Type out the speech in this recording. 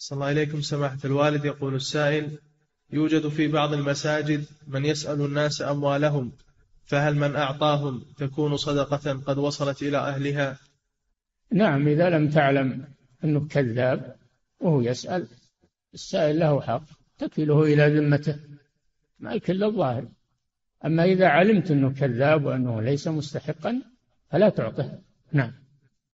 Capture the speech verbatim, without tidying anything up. أحسن الله إليكم سماحة الوالد. يقول السائل: يوجد في بعض المساجد من يسأل الناس أموالهم، فهل من أعطاهم تكون صدقة قد وصلت إلى أهلها؟ نعم، إذا لم تعلم أنه كذاب وهو يسأل، السائل له حق، تكله إلى ذمته ما يكل الظاهر. أما إذا علمت أنه كذاب وأنه ليس مستحقا فلا تعطه. نعم.